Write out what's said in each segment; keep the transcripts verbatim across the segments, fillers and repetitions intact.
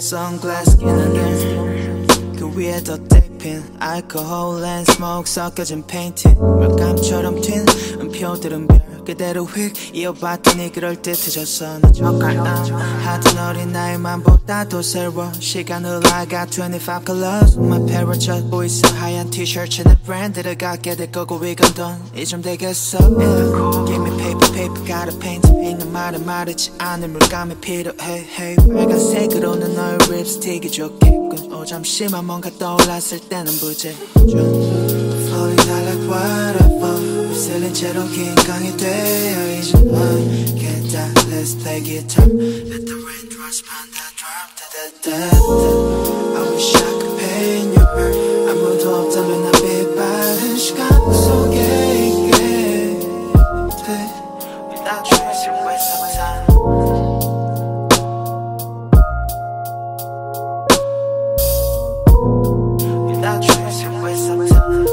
선글라스 끼는 그 위에도 땡핀 알코올 앤 스모크 섞여진 페인팅 물감처럼 튄 음표들은 별 그대로 휙 이어봤더니 그럴듯해졌어 나 적당함 하던 어린 나이만보다 더 새로워 시간 흘러 I got twenty-five colors My parents just 보이스 하얀 티셔츠 내 브랜드를 갖게 될 거고 이건 돈 이쯤 되겠어 yeah. Give me paper paper gotta paint 있는 말은 마르지 않을 물감이 필요해 hey. 빨간색으로는 너의 립스틱이 좋겠군 오 잠시만 뭔가 떠올랐을 때는 부재 Falling down like waterfall 휩쓸린 채로 긴 강이 되어 이제 I get that let's play guitar Let the rain drops upon the drop da da da da I wish I could paint your bird 아무도 없다면 난 빛바른 시간 속에 있게 돼 Without you it's a waste of time Without you it's a waste of time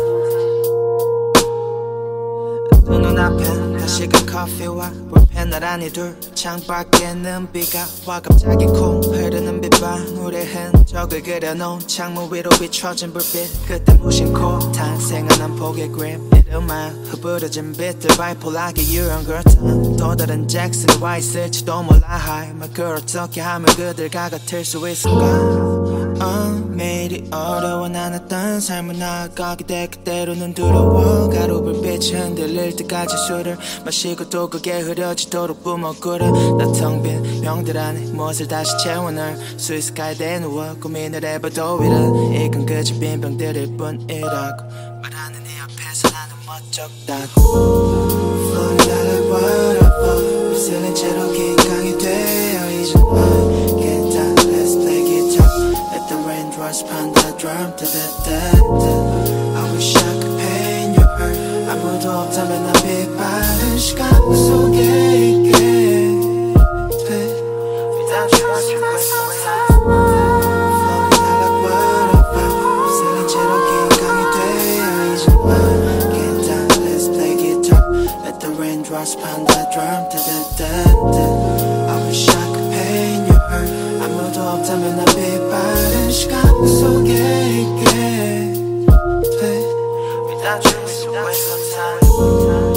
두 눈앞엔 다시금 커피와 볼펜 나란히 둘 창밖에는 비가 와 갑자기 콩 흐르는 빗방울의 흔적을 그려놓은 창문 위로 비춰진 불빛 그때 무심 코 탄생한 한 폭의 그립 이름하여 흐부러진 빛들 바이폴하게 유형 그렇다 또 다른 잭슨이 와 있을지도 몰라 Hi my girl 어떻게 하면 그들과 같을 수 있을까 Uh, 매일이 어려워 난 어떤 삶을 나아가게 돼 그때로는 두려워 가루불빛이 흔들릴 때까지 술을 마시고 또 그게 흐려지도록 뿜어 꿇어 나 텅 빈 병들 안에 무엇을 다시 채워 넣을 수 있을까에 대해 누워 고민을 해봐도 이런 이건 그저 빈 병들일 뿐이라고 말하는 네 앞에서 나는 멋쩍다고 Falling down like waterfall 휩쓸린 채로 긴 강이 되어 이제 I get down let's play guitar The rain drops upon the drum da, da, da, da. I wish I could paint your heart 아무도 없다면 난 빛바른 시간 속에 있게 돼 Without you it's a waste of time Falling down like waterfall 휩쓸린 채로 긴 강이 되어 이제 I get down let's play guitar Let the rain drops upon the drum da, da, da, da. I wish I could paint your heart 아무도 없다면 난 빛바른 시간 속에 있게 돼 Without you it's a waste of time